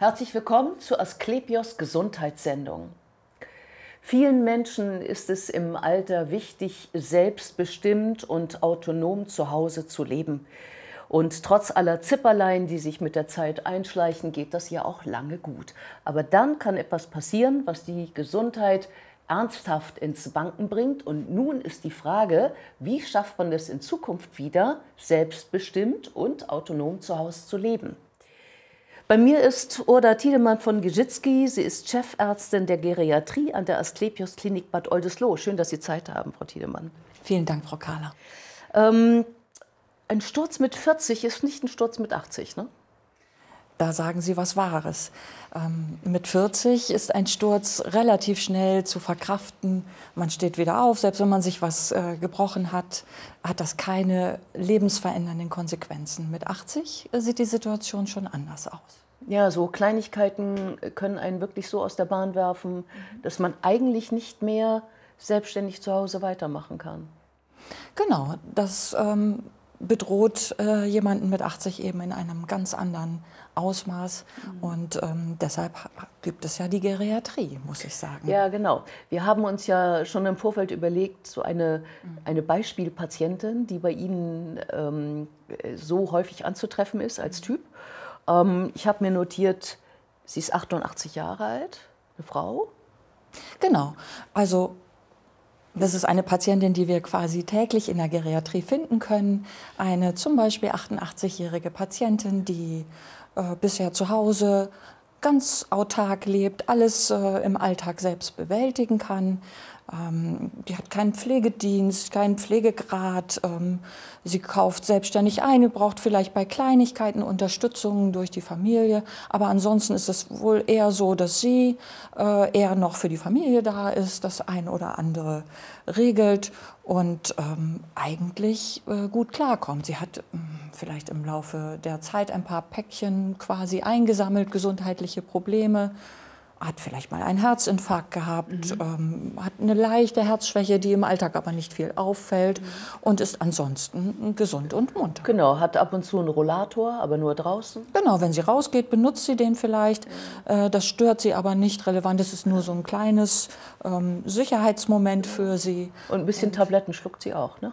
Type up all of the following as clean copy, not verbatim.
Herzlich willkommen zur Asklepios Gesundheitssendung. Vielen Menschen ist es im Alter wichtig, selbstbestimmt und autonom zu Hause zu leben. Und trotz aller Zipperlein, die sich mit der Zeit einschleichen, geht das ja auch lange gut. Aber dann kann etwas passieren, was die Gesundheit ernsthaft ins Wanken bringt. Und nun ist die Frage, wie schafft man es in Zukunft wieder, selbstbestimmt und autonom zu Hause zu leben? Bei mir ist Urda Tiedemann von Gizycki. Sie ist Chefärztin der Geriatrie an der Asklepios Klinik Bad Oldesloe. Schön, dass Sie Zeit haben, Frau Tiedemann. Vielen Dank, Frau Kahler. Ein Sturz mit 40 ist nicht ein Sturz mit 80, ne? Da sagen Sie was Wahres. Mit 40 ist ein Sturz relativ schnell zu verkraften. Man steht wieder auf, selbst wenn man sich was gebrochen hat, hat das keine lebensverändernden Konsequenzen. Mit 80 sieht die Situation schon anders aus. Ja, so Kleinigkeiten können einen wirklich so aus der Bahn werfen, dass man eigentlich nicht mehr selbstständig zu Hause weitermachen kann. Genau, das bedroht jemanden mit 80 eben in einem ganz anderen Ausmaß. Und deshalb gibt es ja die Geriatrie, muss ich sagen. Ja, genau. Wir haben uns ja schon im Vorfeld überlegt, so eine Beispielpatientin, die bei Ihnen so häufig anzutreffen ist als Typ. Ich habe mir notiert, sie ist 88 Jahre alt, eine Frau. Genau. Also das ist eine Patientin, die wir quasi täglich in der Geriatrie finden können. Eine zum Beispiel 88-jährige Patientin, die bisher zu Hause ganz autark lebt, alles im Alltag selbst bewältigen kann. Die hat keinen Pflegedienst, keinen Pflegegrad. Sie kauft selbstständig ein, braucht vielleicht bei Kleinigkeiten Unterstützung durch die Familie. Aber ansonsten ist es wohl eher so, dass sie eher noch für die Familie da ist, das ein oder andere regelt und eigentlich gut klarkommt. Sie hat vielleicht im Laufe der Zeit ein paar Päckchen quasi eingesammelt, gesundheitliche Probleme, hat vielleicht mal einen Herzinfarkt gehabt, hat eine leichte Herzschwäche, die im Alltag aber nicht viel auffällt und ist ansonsten gesund und munter. Genau, hat ab und zu einen Rollator, aber nur draußen. Genau, wenn sie rausgeht, benutzt sie den vielleicht. Das stört sie aber nicht relevant. Das ist nur so ein kleines Sicherheitsmoment für sie. Und ein bisschen Tabletten schluckt sie auch, ne?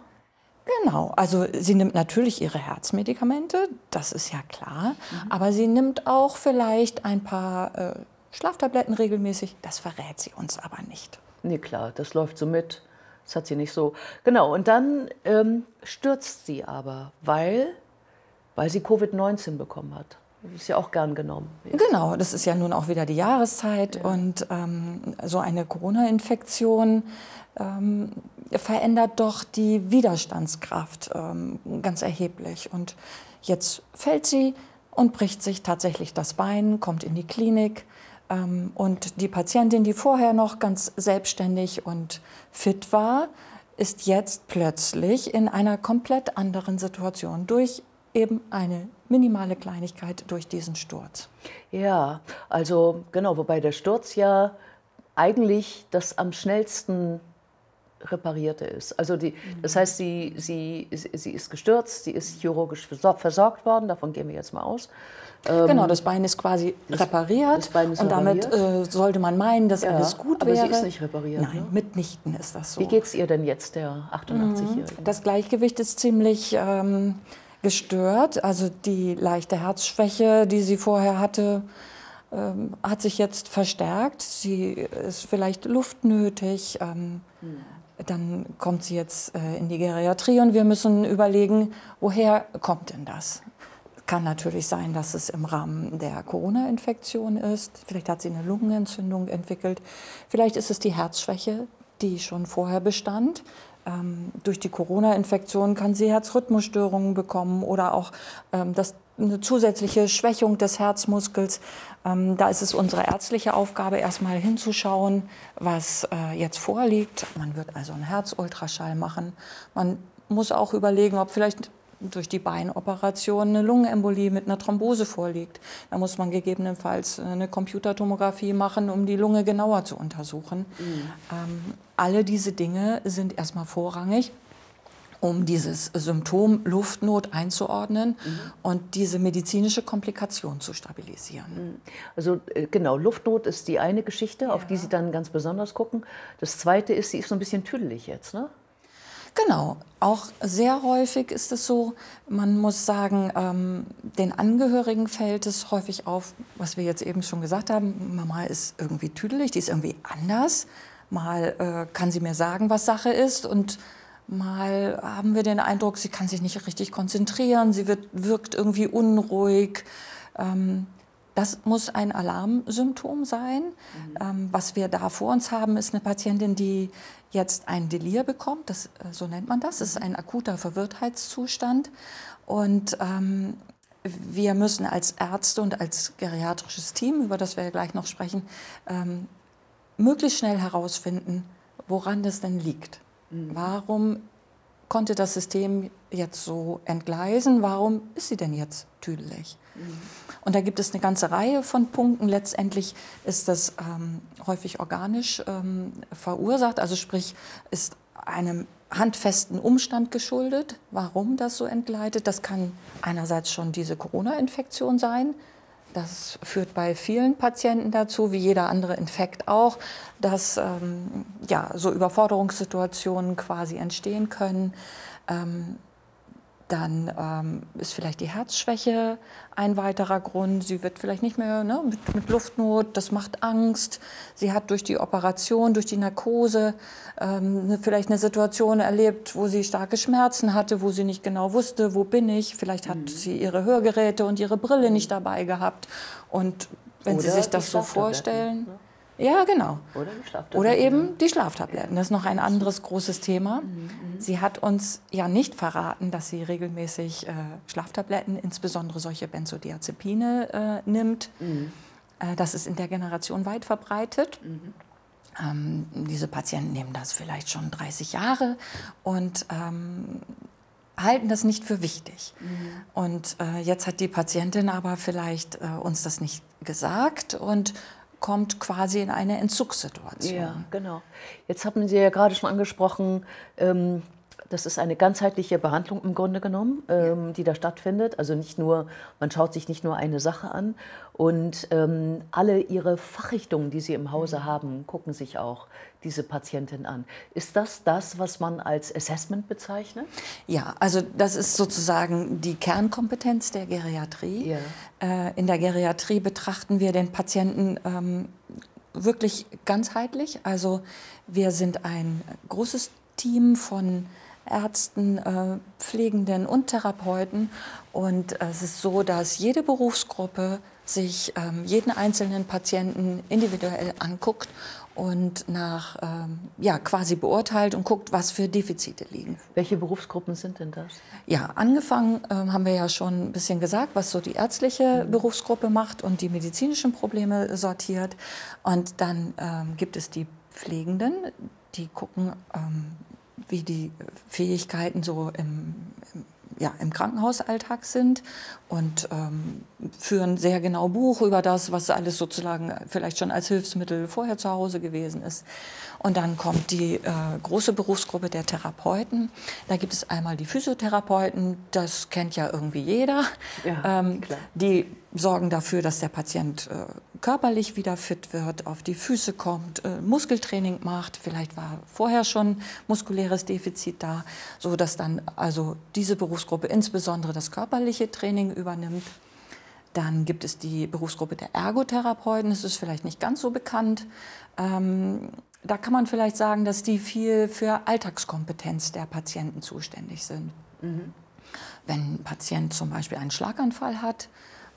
Genau, also sie nimmt natürlich ihre Herzmedikamente, das ist ja klar. Aber sie nimmt auch vielleicht ein paar Schlaftabletten regelmäßig, das verrät sie uns aber nicht. Nee, klar, das läuft so mit, das hat sie nicht so. Genau, und dann stürzt sie aber, weil sie Covid-19 bekommen hat. Das ist ja auch gern genommen. Genau, das ist ja nun auch wieder die Jahreszeit und so eine Corona-Infektion verändert doch die Widerstandskraft ganz erheblich. Und jetzt fällt sie und bricht sich tatsächlich das Bein, kommt in die Klinik. Und die Patientin, die vorher noch ganz selbstständig und fit war, ist jetzt plötzlich in einer komplett anderen Situation durch eben eine minimale Kleinigkeit, durch diesen Sturz. Ja, also genau, wobei der Sturz ja eigentlich das am schnellsten reparierte ist. Also das heißt, sie ist gestürzt, sie ist chirurgisch versorgt worden, davon gehen wir jetzt mal aus. Genau, das Bein ist quasi repariert und damit sollte man meinen, dass alles gut wäre. Aber sie ist nicht repariert. Nein, ne? Mitnichten ist das so. Wie geht es ihr denn jetzt, der 88-Jährige? Das Gleichgewicht ist ziemlich gestört. Also die leichte Herzschwäche, die sie vorher hatte, hat sich jetzt verstärkt. Sie ist vielleicht luftnötig. Dann kommt sie jetzt in die Geriatrie und wir müssen überlegen, woher kommt denn das? Kann natürlich sein, dass es im Rahmen der Corona-Infektion ist. Vielleicht hat sie eine Lungenentzündung entwickelt. Vielleicht ist es die Herzschwäche, die schon vorher bestand. Durch die Corona-Infektion kann sie Herzrhythmusstörungen bekommen oder auch eine zusätzliche Schwächung des Herzmuskels. Da ist es unsere ärztliche Aufgabe, erstmal hinzuschauen, was jetzt vorliegt. Man wird also einen Herzultraschall machen. Man muss auch überlegen, ob vielleicht durch die Beinoperation eine Lungenembolie mit einer Thrombose vorliegt. Da muss man gegebenenfalls eine Computertomographie machen, um die Lunge genauer zu untersuchen. Alle diese Dinge sind erstmal vorrangig. um dieses Symptom Luftnot einzuordnen und diese medizinische Komplikation zu stabilisieren. Also genau, Luftnot ist die eine Geschichte, auf die Sie dann ganz besonders gucken. Das zweite ist, sie ist so ein bisschen tüdelig jetzt, ne? Genau, auch sehr häufig ist es so, man muss sagen, den Angehörigen fällt es häufig auf, was wir jetzt eben schon gesagt haben, Mama ist irgendwie tüdelig, die ist irgendwie anders, mal kann sie mir sagen, was Sache ist und mal haben wir den Eindruck, sie kann sich nicht richtig konzentrieren, sie wirkt irgendwie unruhig. Das muss ein Alarmsymptom sein. Was wir da vor uns haben, ist eine Patientin, die jetzt ein Delir bekommt, das, so nennt man das. Das ist ein akuter Verwirrtheitszustand. Und wir müssen als Ärzte und als geriatrisches Team, über das wir ja gleich noch sprechen, möglichst schnell herausfinden, woran das denn liegt. Warum konnte das System jetzt so entgleisen? Warum ist sie denn jetzt tüdelig? Und da gibt es eine ganze Reihe von Punkten. Letztendlich ist das häufig organisch verursacht, also sprich ist einem handfesten Umstand geschuldet, warum das so entgleitet. Das kann einerseits schon diese Corona-Infektion sein. Das führt bei vielen Patienten dazu, wie jeder andere Infekt auch, dass so Überforderungssituationen quasi entstehen können. Dann ist vielleicht die Herzschwäche ein weiterer Grund. Sie wird vielleicht nicht mehr mit Luftnot, das macht Angst. Sie hat durch die Operation, durch die Narkose vielleicht eine Situation erlebt, wo sie starke Schmerzen hatte, wo sie nicht genau wusste, wo bin ich. Vielleicht hat sie ihre Hörgeräte und ihre Brille nicht dabei gehabt. Und wenn Oder Sie sich das so vorstellen... Ja, genau. Oder eben die Schlaftabletten. Das ist noch ein anderes großes Thema. Sie hat uns ja nicht verraten, dass sie regelmäßig Schlaftabletten, insbesondere solche Benzodiazepine, nimmt. Das ist in der Generation weit verbreitet. Diese Patienten nehmen das vielleicht schon 30 Jahre und halten das nicht für wichtig. Und jetzt hat die Patientin aber vielleicht uns das nicht gesagt und kommt quasi in eine Entzugssituation. Ja, genau. Jetzt haben Sie ja gerade schon angesprochen, das ist eine ganzheitliche Behandlung im Grunde genommen, die da stattfindet. Also nicht nur, man schaut sich nicht nur eine Sache an und alle Ihre Fachrichtungen, die Sie im Hause haben, gucken sich auch diese Patientin an. Ist das das, was man als Assessment bezeichnet? Ja, also das ist sozusagen die Kernkompetenz der Geriatrie. Ja. In der Geriatrie betrachten wir den Patienten wirklich ganzheitlich. Also wir sind ein großes Team von Ärzten, Pflegenden und Therapeuten. Und es ist so, dass jede Berufsgruppe sich jeden einzelnen Patienten individuell anguckt und nach quasi beurteilt und guckt, was für Defizite liegen. Welche Berufsgruppen sind denn das? Ja, angefangen haben wir ja schon ein bisschen gesagt, was so die ärztliche Berufsgruppe macht und die medizinischen Probleme sortiert. Und dann gibt es die Pflegenden, die gucken, wie die Fähigkeiten so im Krankenhausalltag sind und führen sehr genau Buch über das, was alles sozusagen vielleicht schon als Hilfsmittel vorher zu Hause gewesen ist. Und dann kommt die große Berufsgruppe der Therapeuten. Da gibt es einmal die Physiotherapeuten, das kennt ja irgendwie jeder. Ja, die sorgen dafür, dass der Patient körperlich wieder fit wird, auf die Füße kommt, Muskeltraining macht. Vielleicht war vorher schon muskuläres Defizit da, sodass dann also diese Berufsgruppe insbesondere das körperliche Training übernimmt. Dann gibt es die Berufsgruppe der Ergotherapeuten. Das ist vielleicht nicht ganz so bekannt. Da kann man vielleicht sagen, dass die viel für Alltagskompetenz der Patienten zuständig sind. Wenn ein Patient zum Beispiel einen Schlaganfall hat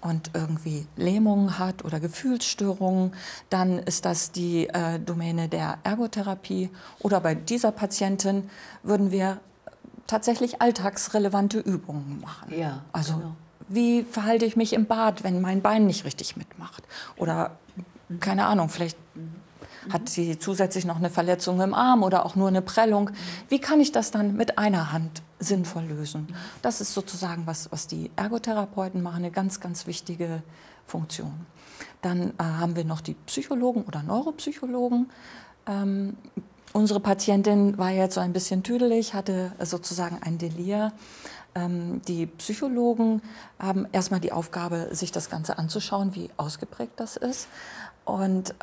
und irgendwie Lähmungen hat oder Gefühlsstörungen, dann ist das die Domäne der Ergotherapie. Oder bei dieser Patientin würden wir tatsächlich alltagsrelevante Übungen machen. Ja, also wie verhalte ich mich im Bad, wenn mein Bein nicht richtig mitmacht? Oder keine Ahnung, vielleicht hat sie zusätzlich noch eine Verletzung im Arm oder auch nur eine Prellung. Wie kann ich das dann mit einer Hand sinnvoll lösen? Das ist sozusagen, was die Ergotherapeuten machen, eine ganz, ganz wichtige Funktion. Dann haben wir noch die Psychologen oder Neuropsychologen. Unsere Patientin war jetzt so ein bisschen tüdelig, hatte sozusagen ein Delir. Die Psychologen haben erstmal die Aufgabe, sich das Ganze anzuschauen, wie ausgeprägt das ist, und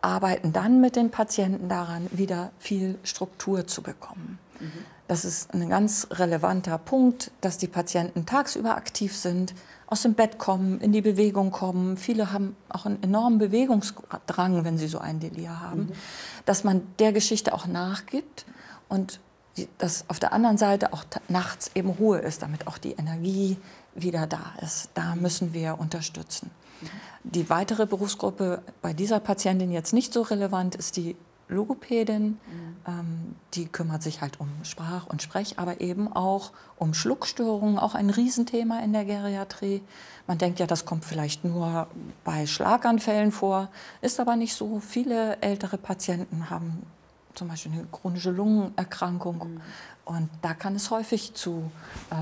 arbeiten dann mit den Patienten daran, wieder viel Struktur zu bekommen. Mhm. Das ist ein ganz relevanter Punkt, dass die Patienten tagsüber aktiv sind, aus dem Bett kommen, in die Bewegung kommen. Viele haben auch einen enormen Bewegungsdrang, wenn sie so ein Delir haben, mhm. dass man der Geschichte auch nachgibt und dass auf der anderen Seite auch nachts eben Ruhe ist, damit auch die Energie wieder da ist. Da müssen wir unterstützen. Die weitere Berufsgruppe bei dieser Patientin jetzt nicht so relevant ist die Logopädin. Ja. Die kümmert sich halt um Sprach- und Sprech, aber eben auch um Schluckstörungen, auch ein Riesenthema in der Geriatrie. Man denkt ja, das kommt vielleicht nur bei Schlaganfällen vor, ist aber nicht so. Viele ältere Patienten haben zum Beispiel eine chronische Lungenerkrankung. Mhm. Und da kann es häufig zu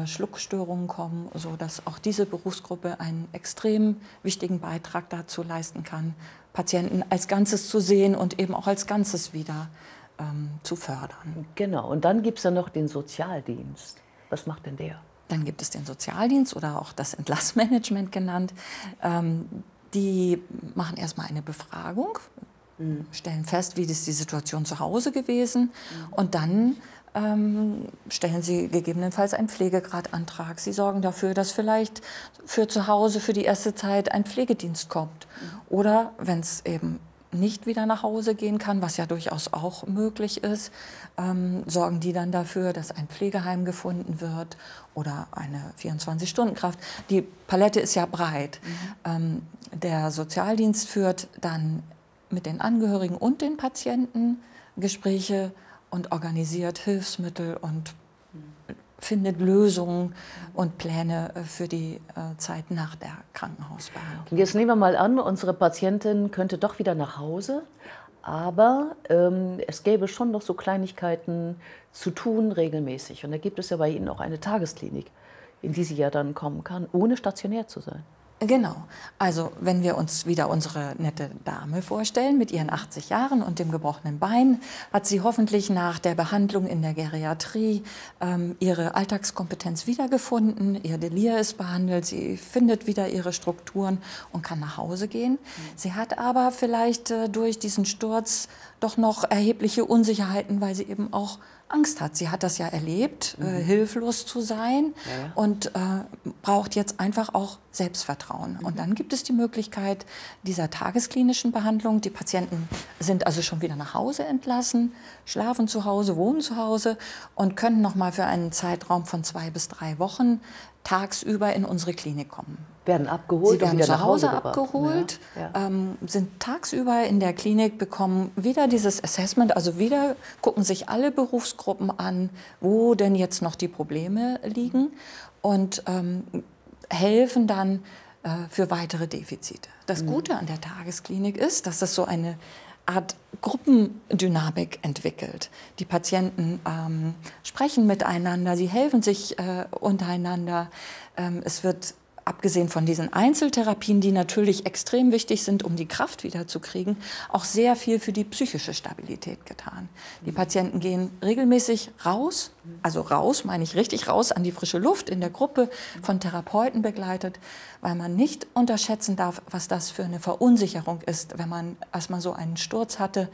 Schluckstörungen kommen, sodass auch diese Berufsgruppe einen extrem wichtigen Beitrag dazu leisten kann, Patienten als Ganzes zu sehen und eben auch als Ganzes wieder zu fördern. Genau. Und dann gibt es ja noch den Sozialdienst. Was macht denn der? Dann gibt es den Sozialdienst oder auch das Entlassmanagement genannt. Die machen erstmal eine Befragung, stellen fest, wie ist die Situation zu Hause gewesen, und dann stellen sie gegebenenfalls einen Pflegegradantrag. Sie sorgen dafür, dass vielleicht für zu Hause für die erste Zeit ein Pflegedienst kommt. Oder wenn es eben nicht wieder nach Hause gehen kann, was ja durchaus auch möglich ist, sorgen die dann dafür, dass ein Pflegeheim gefunden wird oder eine 24-Stunden-Kraft. Die Palette ist ja breit. Mhm. Der Sozialdienst führt dann mit den Angehörigen und den Patienten Gespräche und organisiert Hilfsmittel und findet Lösungen und Pläne für die Zeit nach der Krankenhausbehandlung. Jetzt nehmen wir mal an, unsere Patientin könnte doch wieder nach Hause, aber es gäbe schon noch so Kleinigkeiten zu tun regelmäßig. Und da gibt es ja bei Ihnen auch eine Tagesklinik, in die sie ja dann kommen kann, ohne stationär zu sein. Genau. Also wenn wir uns wieder unsere nette Dame vorstellen mit ihren 80 Jahren und dem gebrochenen Bein, hat sie hoffentlich nach der Behandlung in der Geriatrie ihre Alltagskompetenz wiedergefunden, ihr Delir ist behandelt, sie findet wieder ihre Strukturen und kann nach Hause gehen. Mhm. Sie hat aber vielleicht durch diesen Sturz doch noch erhebliche Unsicherheiten, weil sie eben auch Angst hat. Sie hat das ja erlebt, hilflos zu sein, ja, und braucht jetzt einfach auch Selbstvertrauen. Mhm. Und dann gibt es die Möglichkeit dieser tagesklinischen Behandlung. Die Patienten sind also schon wieder nach Hause entlassen, schlafen zu Hause, wohnen zu Hause und können noch mal für einen Zeitraum von 2 bis 3 Wochen tagsüber in unsere Klinik kommen. Werden abgeholt, sie werden zu Hause abgeholt, ja, ja. Sind tagsüber in der Klinik, bekommen wieder dieses Assessment, also wieder gucken sich alle Berufsgruppen an, wo denn jetzt noch die Probleme liegen, und helfen dann für weitere Defizite. Das Gute an der Tagesklinik ist, dass das so eine Art Gruppendynamik entwickelt. Die Patienten sprechen miteinander, sie helfen sich untereinander. Es wird, abgesehen von diesen Einzeltherapien, die natürlich extrem wichtig sind, um die Kraft wiederzukriegen, auch sehr viel für die psychische Stabilität getan. Die Patienten gehen regelmäßig raus, also raus, meine ich richtig raus, an die frische Luft, in der Gruppe von Therapeuten begleitet, weil man nicht unterschätzen darf, was das für eine Verunsicherung ist, wenn man erstmal so einen Sturz hatte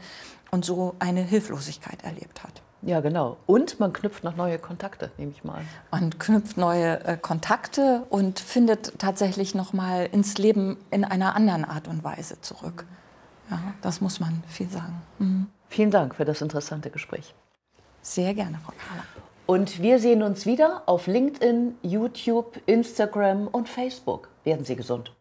und so eine Hilflosigkeit erlebt hat. Ja, genau. Und man knüpft noch neue Kontakte, nehme ich mal an. Man knüpft neue Kontakte und findet tatsächlich noch mal ins Leben in einer anderen Art und Weise zurück. Ja, das muss man viel sagen. Mhm. Vielen Dank für das interessante Gespräch. Sehr gerne, Frau Kahler. Und wir sehen uns wieder auf LinkedIn, YouTube, Instagram und Facebook. Werden Sie gesund.